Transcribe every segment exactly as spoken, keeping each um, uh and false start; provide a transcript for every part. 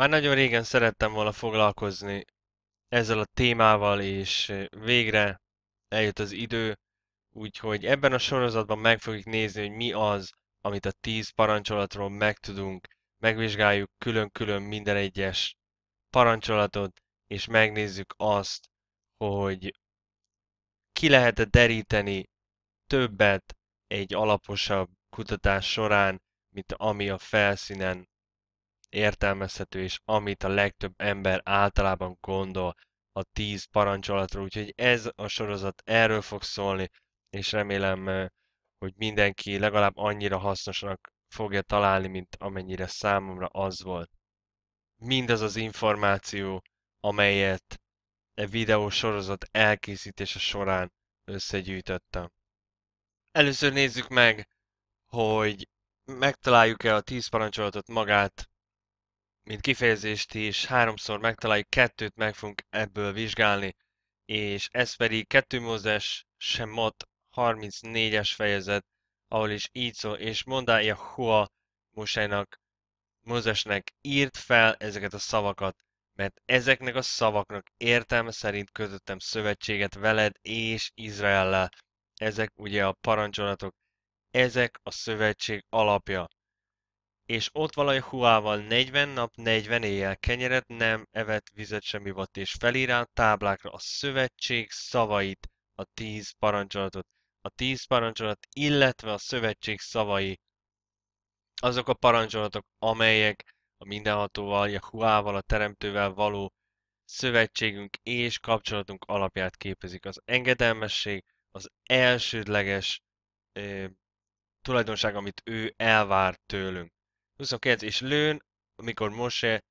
Már nagyon régen szerettem volna foglalkozni ezzel a témával, és végre eljött az idő, úgyhogy ebben a sorozatban meg fogjuk nézni, hogy mi az, amit a tíz parancsolatról megtudunk. Megvizsgáljuk külön-külön minden egyes parancsolatot, és megnézzük azt, hogy ki lehet-e deríteni többet egy alaposabb kutatás során, mint ami a felszínen értelmezhető, és amit a legtöbb ember általában gondol a tíz parancsolatról. Úgyhogy ez a sorozat erről fog szólni, és remélem, hogy mindenki legalább annyira hasznosnak fogja találni, mint amennyire számomra az volt. Mindaz az információ, amelyet e videós sorozat elkészítése során összegyűjtöttem. Először nézzük meg, hogy megtaláljuk-e a tíz parancsolatot magát, mint kifejezést is háromszor megtaláljuk, kettőt meg fogunk ebből vizsgálni, és ez pedig kettő Mózes Semot harmincnégyes fejezet, ahol is így szól, és mondá YAHUAH Mózesnek, Mózesnek írd fel ezeket a szavakat, mert ezeknek a szavaknak értelme szerint kötöttem szövetséget veled és Izraellel. Ezek ugye a parancsolatok, ezek a szövetség alapja. És ott vala YAHUAH-val negyven nap, negyven éjjel kenyeret nem evett, vizet sem ivott, és felírált táblákra a szövetség szavait, a tíz parancsolatot. A tíz parancsolat, illetve a szövetség szavai, azok a parancsolatok, amelyek a mindenhatóval, YAHUAH-val, a teremtővel való szövetségünk és kapcsolatunk alapját képezik. Az engedelmesség az elsődleges eh, tulajdonság, amit ő elvár tőlünk. huszonkilenc És lőn, amikor Móse,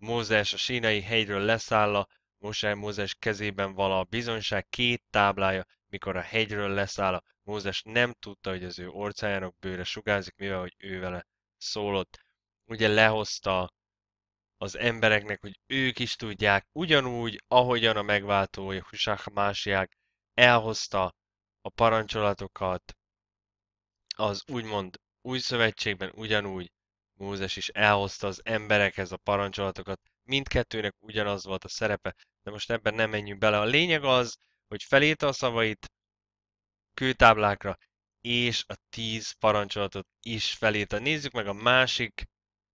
Mózes a sínai hegyről leszáll, Móse Mózes kezében vala a bizonyság két táblája, mikor a hegyről leszáll, Mózes nem tudta, hogy az ő orcájának bőre sugárzik, mivel hogy ő vele szólott. Ugye lehozta az embereknek, hogy ők is tudják, ugyanúgy, ahogyan a megváltó Jáhusámásiák elhozta a parancsolatokat az úgymond új szövetségben, ugyanúgy Mózes is elhozta az emberekhez a parancsolatokat. Mindkettőnek ugyanaz volt a szerepe, de most ebben nem menjünk bele. A lényeg az, hogy felírta a szavait kőtáblákra, és a tíz parancsolatot is felírta. Nézzük meg a másik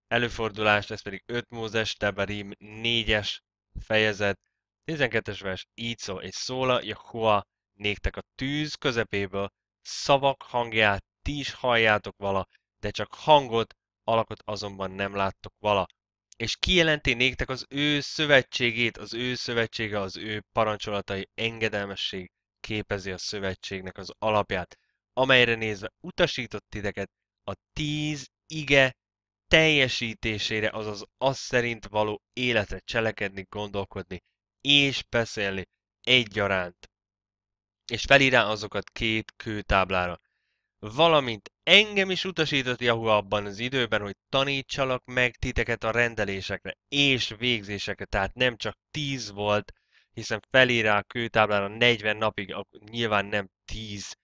előfordulást, ez pedig ötödik Mózes, Devarim négyes fejezet, tizenkettes vers, így szól, és szóla YAHUAH néktek a tűz közepéből, szavak hangját ti is halljátok vala, de csak hangot, alakot azonban nem láttok vala. És kijelenti néktek az ő szövetségét, az ő szövetsége, az ő parancsolatai, engedelmesség képezi a szövetségnek az alapját, amelyre nézve utasított titeket a tíz ige teljesítésére, azaz az szerint való életre cselekedni, gondolkodni és beszélni egyaránt. És felírá azokat két kőtáblára. Valamint engem is utasított YAHUAH abban az időben, hogy tanítsalak meg titeket a rendelésekre és végzésekre, tehát nem csak tíz volt, hiszen felírá a kőtáblára negyven napig, nyilván nem tíz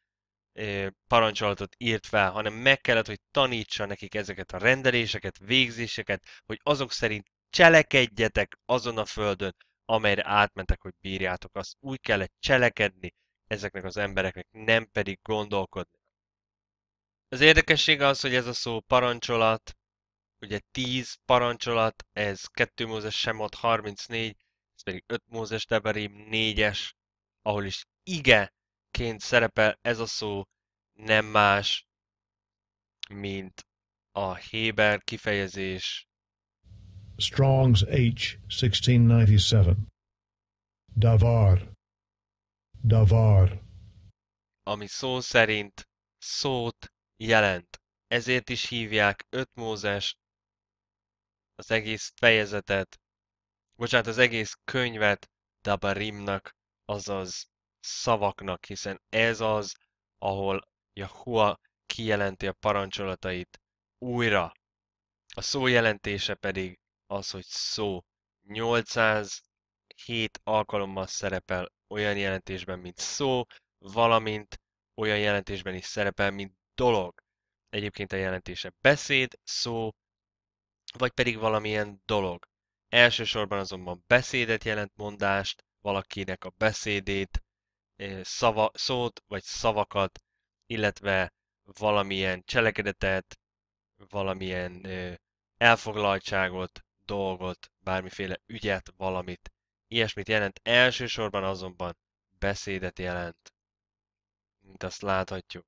eh, parancsolatot írt fel, hanem meg kellett, hogy tanítsa nekik ezeket a rendeléseket, végzéseket, hogy azok szerint cselekedjetek azon a földön, amelyre átmentek, hogy bírjátok azt. Úgy kellett cselekedni ezeknek az embereknek, nem pedig gondolkodni. Az érdekessége az, hogy ez a szó parancsolat, ugye tíz parancsolat, ez kettő Mózes Semot harmincnégy, ez pedig ötödik Mózes Devarim négyes, ahol is igeként szerepel ez a szó, nem más, mint a héber kifejezés. Strong's H, ezerszázkilencvenhét. Davar. Davar. Ami szó szerint szót jelent. Ezért is hívják ötödik Mózes, az egész fejezetet, bocsánat, az egész könyvet Devarimnak, azaz szavaknak, hiszen ez az, ahol YAHUAH kijelenti a parancsolatait újra. A szó jelentése pedig az, hogy szó. nyolcszázhét alkalommal szerepel olyan jelentésben, mint szó, valamint olyan jelentésben is szerepel, mint dolog. Egyébként a jelentése beszéd, szó, vagy pedig valamilyen dolog. Elsősorban azonban beszédet jelent mondást, valakinek a beszédét, szava, szót vagy szavakat, illetve valamilyen cselekedetet, valamilyen elfoglaltságot, dolgot, bármiféle ügyet, valamit. Ilyesmit jelent, elsősorban azonban beszédet jelent, mint azt láthatjuk.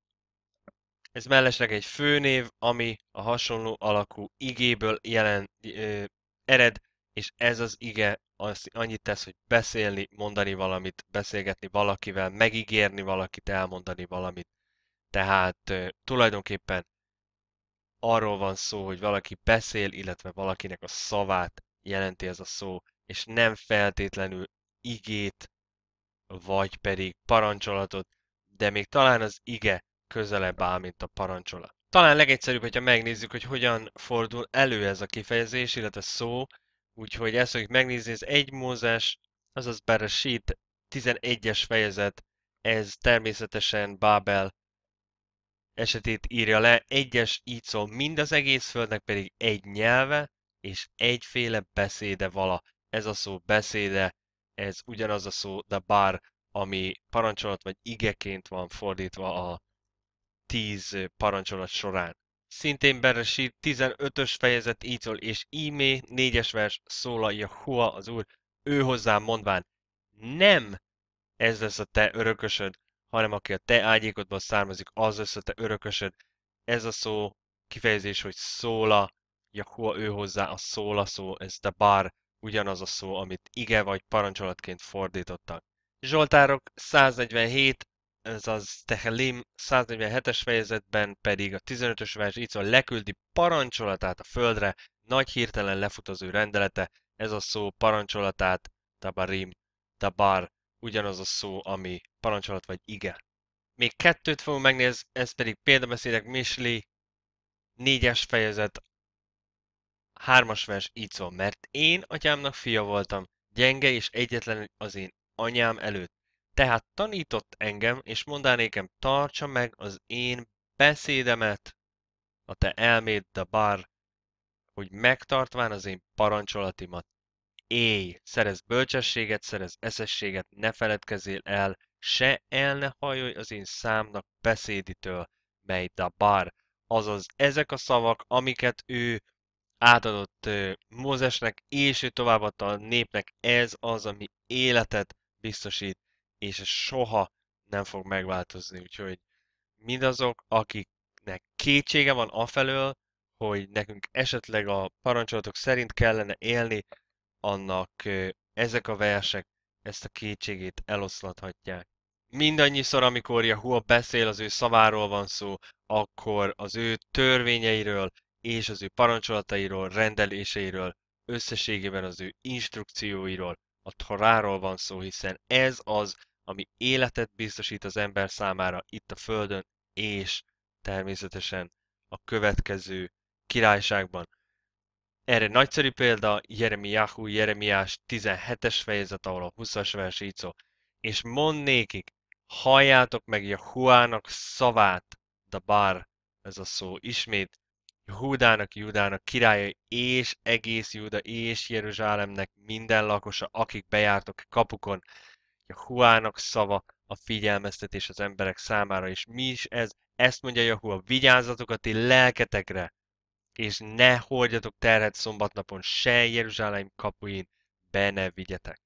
Ez mellesleg egy főnév, ami a hasonló alakú igéből jelen, ö, ered, és ez az ige az annyit tesz, hogy beszélni, mondani valamit, beszélgetni valakivel, megígérni valakit, elmondani valamit. Tehát ö, tulajdonképpen arról van szó, hogy valaki beszél, illetve valakinek a szavát jelenti ez a szó, és nem feltétlenül igét, vagy pedig parancsolatot, de még talán az ige közelebb áll, mint a parancsolat. Talán legegyszerűbb, hogyha megnézzük, hogy hogyan fordul elő ez a kifejezés, illetve szó, úgyhogy ezt fogjuk megnézni, ez egy Mózes, azaz Beresit tizenegyes fejezet, ez természetesen Bábel esetét írja le, egyes így szól, mind az egész földnek pedig egy nyelve, és egyféle beszéde vala. Ez a szó beszéde, ez ugyanaz a szó davar, ami parancsolat vagy igeként van fordítva a tíz parancsolat során. Szintén Beresit tizenötös fejezet így szól, és ímé négyes vers szólal YAHUAH az Úr, ő hozzám mondván, nem ez lesz a te örökösöd, hanem aki a te ágyékodból származik, az lesz a te örökösöd. Ez a szó kifejezés, hogy szólal YAHUAH ő hozzá, a szóla szó, ez davar, ugyanaz a szó, amit ige vagy parancsolatként fordítottak. Zsoltárok száznegyvenhét, ez az Tehelim száznegyvenhetes fejezetben pedig a tizenötös vers így szól, leküldi parancsolatát a földre, nagy hirtelen lefut az ő rendelete, ez a szó parancsolatát, Devarim, Davar, ugyanaz a szó, ami parancsolat vagy ige. Még kettőt fogunk megnézni, ez pedig példabeszédek Misli négyes fejezet, hármas vers így szól, mert én atyámnak fia voltam, gyenge és egyetlen az én anyám előtt. Tehát tanított engem, és mondánékem, tartsa meg az én beszédemet, a te elméd, davar, hogy megtartván az én parancsolatimat. Élj, szerez bölcsességet, szerez eszességet, ne feledkezzél el, se el ne hajolj az én számnak beszéditől, mely davar. Azaz ezek a szavak, amiket ő átadott Mózesnek, és ő továbbadta a népnek, ez az, ami életet biztosít, és ez soha nem fog megváltozni. Úgyhogy mindazok, akiknek kétsége van afelől, hogy nekünk esetleg a parancsolatok szerint kellene élni, annak ezek a versek ezt a kétségét eloszlathatják. Mindannyiszor, amikor YAHUAH beszél, az ő szaváról van szó, akkor az ő törvényeiről és az ő parancsolatairól, rendeléseiről, összességében az ő instrukcióiról, a Toráról van szó, hiszen ez az, ami életet biztosít az ember számára itt a Földön, és természetesen a következő királyságban. Erre nagyszerű példa Jeremiahu, Jeremiás tizenhetes fejezet, ahol a huszas vers így szól, és mond nékik, halljátok meg YAHUAH-nak szavát, davar, ez a szó ismét, Júdának, Júdának királyai, és egész Júda és Jeruzsálemnek minden lakosa, akik bejártok kapukon. YAHUAH-nak szava a figyelmeztetés az emberek számára, és mi is ez? Ezt mondja YAHUAH, vigyázzatok a ti lelketekre, és ne hordjatok terhet szombatnapon, se Jeruzsálem kapuin be ne vigyetek.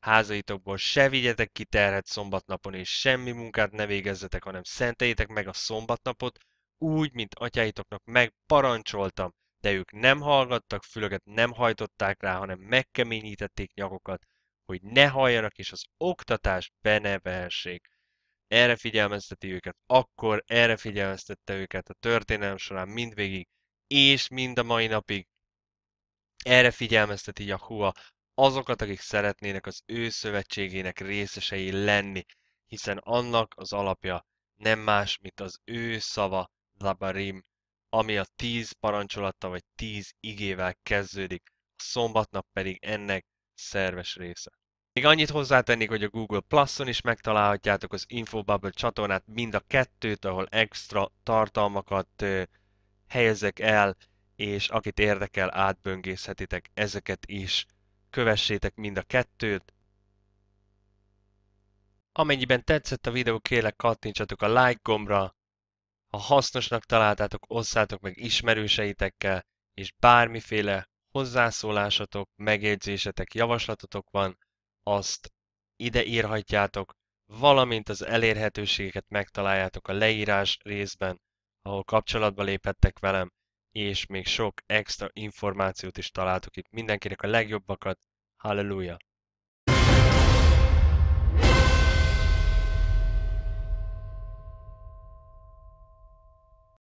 Házaitokból se vigyetek ki terhet szombatnapon, és semmi munkát ne végezzetek, hanem szenteljétek meg a szombatnapot, úgy, mint atyáitoknak megparancsoltam, de ők nem hallgattak, fülöket nem hajtották rá, hanem megkeményítették nyakokat, hogy ne halljanak, és az oktatás be ne vehessék. Erre figyelmezteti őket, akkor erre figyelmeztette őket a történelem során mindvégig, és mind a mai napig. Erre figyelmezteti YAHUAH azokat, akik szeretnének az ő szövetségének részesei lenni, hiszen annak az alapja nem más, mint az ő szava, Devarim, ami a tíz parancsolattal vagy tíz igével kezdődik, a szombatnap pedig ennek szerves része. Még annyit hozzátennék, hogy a Google Plus-on is megtalálhatjátok az Infobubble csatornát, mind a kettőt, ahol extra tartalmakat ö, helyezek el, és akit érdekel, átböngészhetitek ezeket is. Kövessétek mind a kettőt. Amennyiben tetszett a videó, kérlek kattintsatok a like gombra. Ha hasznosnak találtátok, osszátok meg ismerőseitekkel, és bármiféle hozzászólásatok, megjegyzésetek, javaslatotok van, azt ide írhatjátok, valamint az elérhetőségeket megtaláljátok a leírás részben, ahol kapcsolatba léphettek velem, és még sok extra információt is találtok itt. Mindenkinek a legjobbakat, halleluja!